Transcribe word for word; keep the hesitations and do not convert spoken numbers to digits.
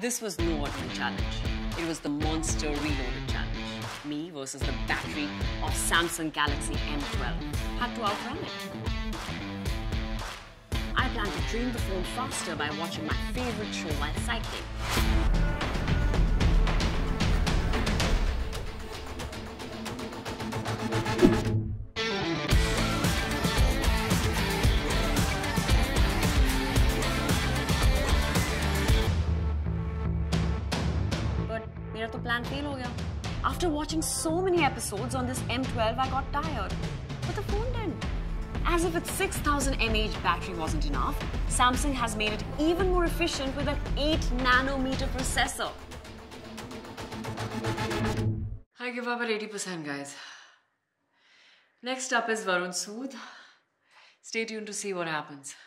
This was no ordinary challenge. It was the Monster Reloaded challenge. Me versus the battery of Samsung Galaxy M twelve. Had to outrun it. I planned to drain the phone faster by watching my favorite show while cycling. तो plan fail हो गया। After watching so many episodes on this M twelve, I got tired, but the phone didn't. As if its six thousand milliamp hour battery wasn't enough, Samsung has made it even more efficient with an eight nanometer processor. I give up at eighty percent, guys. Next up is Varun Sood. Stay tuned to see what happens.